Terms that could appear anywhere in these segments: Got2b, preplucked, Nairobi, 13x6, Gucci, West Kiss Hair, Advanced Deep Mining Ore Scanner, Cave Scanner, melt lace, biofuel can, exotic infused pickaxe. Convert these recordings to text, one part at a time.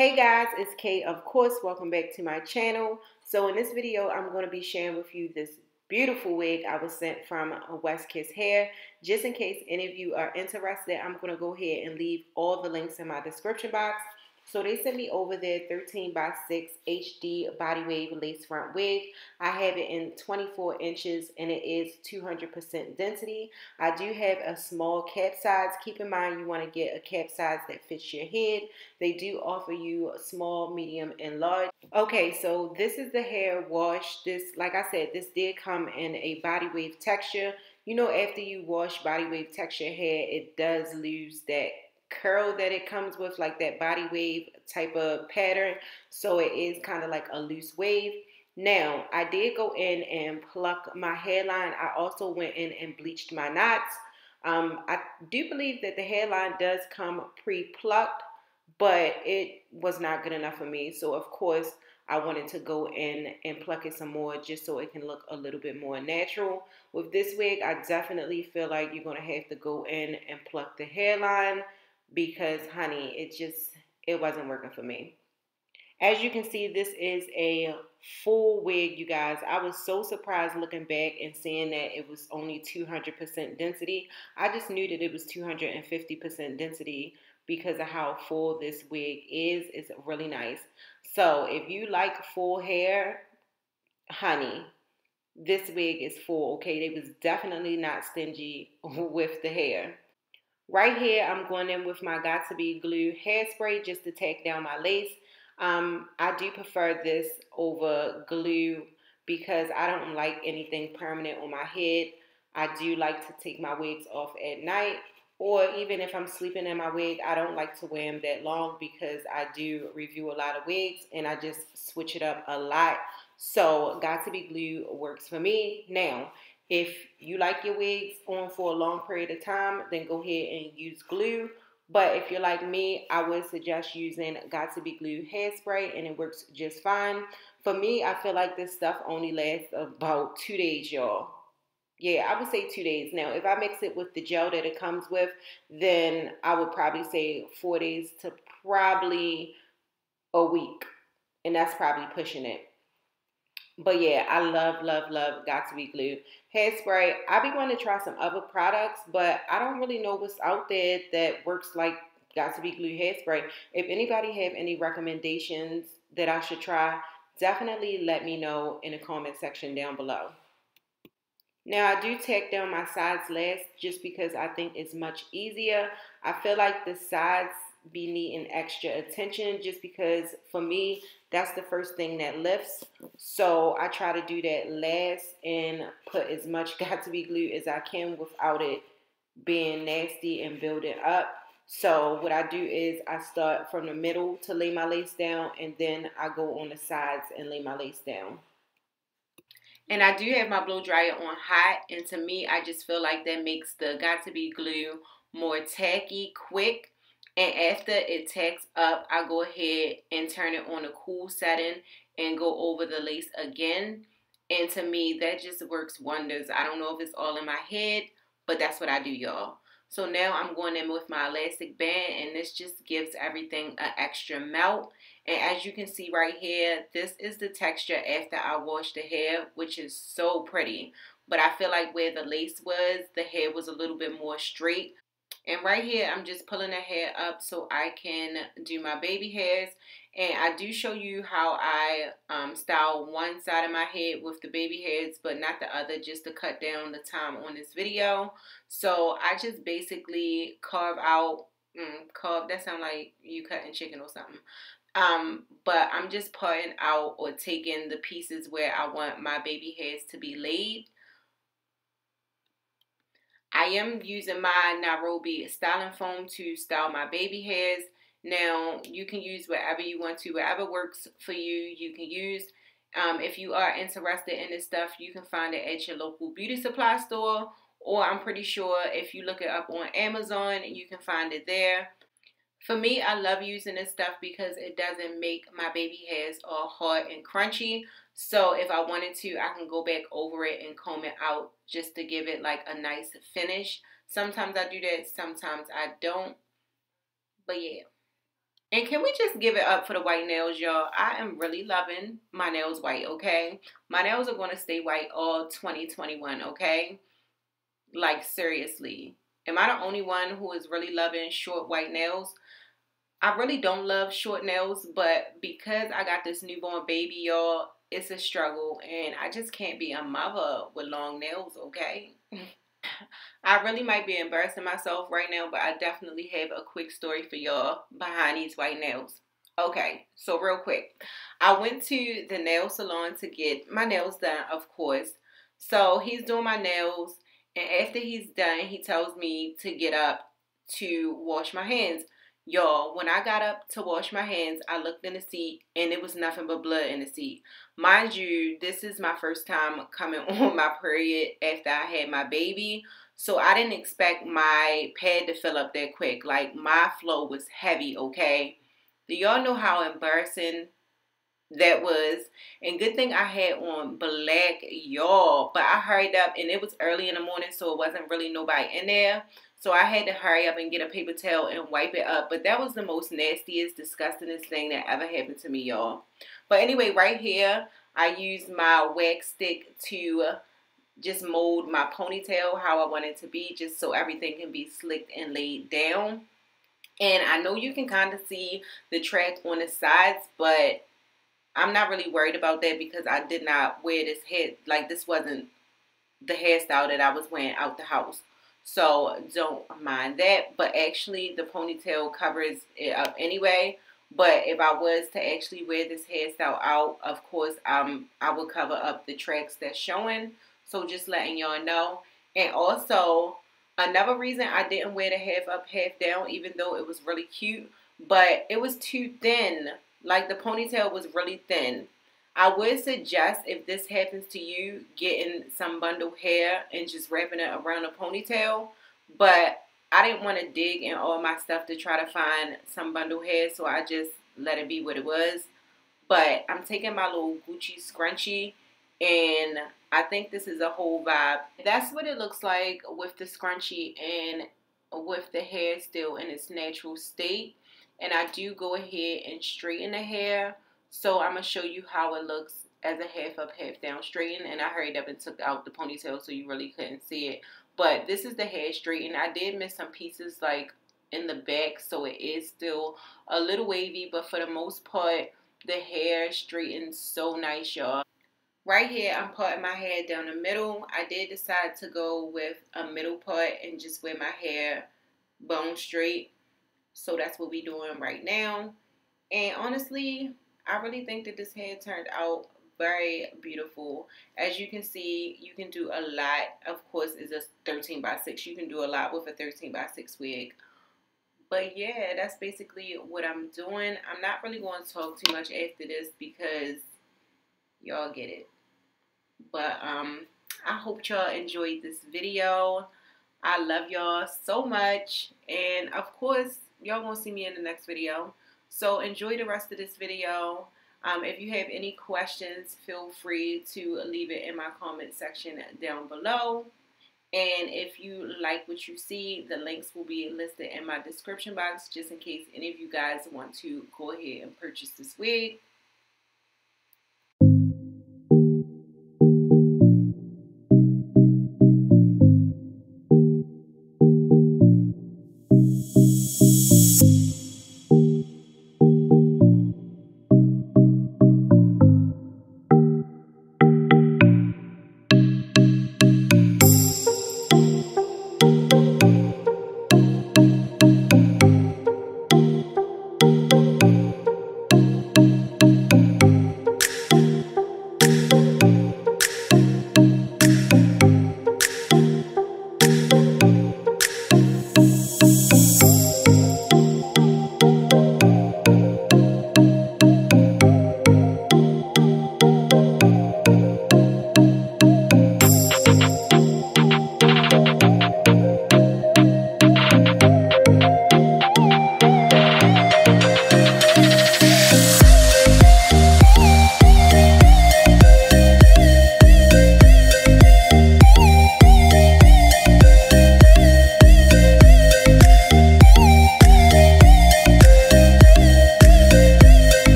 Hey guys, it's Kay, of course. Welcome back to my channel. So in this video, I'm going to be sharing with you this beautiful wig I was sent from West Kiss Hair. Just in case any of you are interested, I'm going to go ahead and leave all the links in my description box. So they sent me over their 13x6 HD body wave lace front wig. I have it in 24 inches and it is 200% density. I do have a small cap size. Keep in mind you want to get a cap size that fits your head. They do offer you a small, medium, and large. Okay, so this is the hair wash. This, like I said, this did come in a body wave texture. You know, after you wash body wave texture hair, it does lose that curl that it comes with, like that body wave type of pattern, so it is kind of like a loose wave. Now I did go in and pluck my hairline. I also went in and bleached my knots. I do believe that the hairline does come pre-plucked, but it was not good enough for me, so of course I wanted to go in and pluck it some more just so it can look a little bit more natural. With this wig, I definitely feel like you're gonna have to go in and pluck the hairline, because honey, it wasn't working for me. As you can see, this is a full wig, you guys. I was so surprised looking back and seeing that it was only 200% density. I just knew that it was 250% density because of how full this wig is. It's really nice. So if you like full hair, honey, this wig is full, okay? They was definitely not stingy with the hair. Right here, I'm going in with my Got2b glue hairspray just to tack down my lace. I do prefer this over glue because I don't like anything permanent on my head. I do like to take my wigs off at night, or even if I'm sleeping in my wig, I don't like to wear them that long because I do review a lot of wigs and I just switch it up a lot. So Got2b glue works for me. Now, if you like your wigs on for a long period of time, then go ahead and use glue. But if you're like me, I would suggest using Got2b glue hairspray, and it works just fine. For me, I feel like this stuff only lasts about 2 days, y'all. Yeah, I would say 2 days. Now, if I mix it with the gel that it comes with, then I would probably say 4 days to probably a week. And that's probably pushing it. But yeah, I love, love, love Got2b glue hairspray. I be wanting to try some other products, but I don't really know what's out there that works like Got2b glue hairspray. If anybody have any recommendations that I should try, definitely let me know in the comment section down below. Now I do tack down my sides last just because I think it's much easier. I feel like the sides be needing extra attention just because for me that's the first thing that lifts, so I try to do that last and put as much Got2b glue as I can without it being nasty and building up. So what I do is I start from the middle to lay my lace down, and then I go on the sides and lay my lace down. And I do have my blow dryer on hot, and to me I just feel like that makes the Got2b glue more tacky quick. And after it tacks up, I go ahead and turn it on a cool setting and go over the lace again. And to me, that just works wonders. I don't know if it's all in my head, but that's what I do, y'all. So now I'm going in with my elastic band, and this just gives everything an extra melt. And as you can see right here, this is the texture after I washed the hair, which is so pretty. But I feel like where the lace was, the hair was a little bit more straight. And right here, I'm just pulling the hair up so I can do my baby hairs. And I do show you how I style one side of my head with the baby hairs, but not the other, just to cut down the time on this video. So I just basically carve out, carve, that sound like you cutting chicken or something. But I'm just parting out or taking the pieces where I want my baby hairs to be laid. I am using my Nairobi styling foam to style my baby hairs. Now, you can use whatever you want to, whatever works for you, you can use. If you are interested in this stuff, you can find it at your local beauty supply store, or I'm pretty sure if you look it up on Amazon, you can find it there. For me, I love using this stuff because it doesn't make my baby hairs all hard and crunchy. So if I wanted to, I can go back over it and comb it out just to give it like a nice finish. Sometimes I do that, sometimes I don't. But yeah. And can we just give it up for the white nails, y'all? I am really loving my nails white, okay? My nails are going to stay white all 2021, okay? Like, seriously. Am I the only one who is really loving short white nails? I really don't love short nails, but because I got this newborn baby, y'all, it's a struggle. And I just can't be a mother with long nails, okay? I really might be embarrassing myself right now, but I definitely have a quick story for y'all behind these white nails. Okay, so real quick, I went to the nail salon to get my nails done, of course. So he's doing my nails, and after he's done, he tells me to get up to wash my hands. Y'all, when I got up to wash my hands, I looked in the seat, and it was nothing but blood in the seat. Mind you, this is my first time coming on my period after I had my baby, so I didn't expect my pad to fill up that quick. Like, my flow was heavy, okay? Do y'all know how embarrassing that was? And good thing I had on black, y'all, but I hurried up, and it was early in the morning, so it wasn't really nobody in there. So I had to hurry up and get a paper towel and wipe it up. But that was the most nastiest, disgustingest thing that ever happened to me, y'all. But anyway, right here, I used my wax stick to just mold my ponytail how I want it to be, just so everything can be slicked and laid down. And I know you can kind of see the track on the sides, but I'm not really worried about that because I did not wear this head. Like, this wasn't the hairstyle that I was wearing out the house. So don't mind that, but actually the ponytail covers it up anyway. But if I was to actually wear this hairstyle out, of course, I would cover up the tracks that's showing. So just letting y'all know. And also, another reason I didn't wear the half up, half down, even though it was really cute, but it was too thin. Like, the ponytail was really thin. I would suggest, if this happens to you, getting some bundle hair and just wrapping it around a ponytail. But I didn't want to dig in all my stuff to try to find some bundle hair, so I just let it be what it was. But I'm taking my little Gucci scrunchie, and I think this is a whole vibe. That's what it looks like with the scrunchie and with the hair still in its natural state. And I do go ahead and straighten the hair. So I'm going to show you how it looks as a half up, half down straighten. And I hurried up and took out the ponytail so you really couldn't see it. But this is the hair straighten. I did miss some pieces like in the back, so it is still a little wavy. But for the most part, the hair straightens so nice, y'all. Right here, I'm parting my hair down the middle. I did decide to go with a middle part and just wear my hair bone straight. So that's what we're doing right now. And honestly, I really think that this hair turned out very beautiful. As you can see, you can do a lot. Of course, it's a 13x6. You can do a lot with a 13x6 wig. But yeah, that's basically what I'm doing. I'm not really going to talk too much after this because y'all get it. But I hope y'all enjoyed this video. I love y'all so much. And of course, y'all gonna see me in the next video. So enjoy the rest of this video. If you have any questions, feel free to leave it in my comment section down below. And if you like what you see, the links will be listed in my description box, just in case any of you guys want to go ahead and purchase this wig.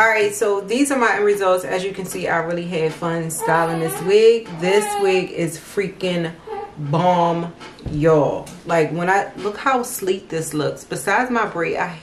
Alright, so these are my end results. As you can see, I really had fun styling this wig. This wig is freaking bomb, y'all. Like, when I look how sleek this looks. Besides my braid, I'm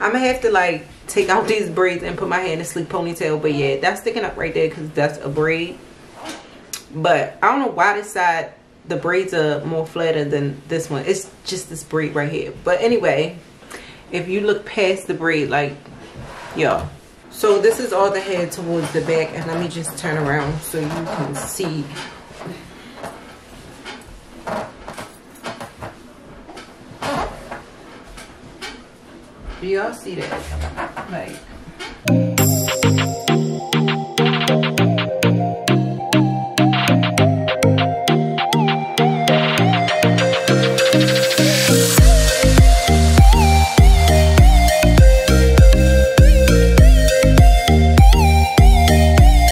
gonna have to like take out these braids and put my hair in a sleek ponytail, but yeah, that's sticking up right there because that's a braid. But I don't know why this side, the braids are more flatter than this one. It's just this braid right here. But anyway, if you look past the braid, like, y'all. So this is all the hair towards the back, and let me just turn around so you can see. Do y'all see that? Like.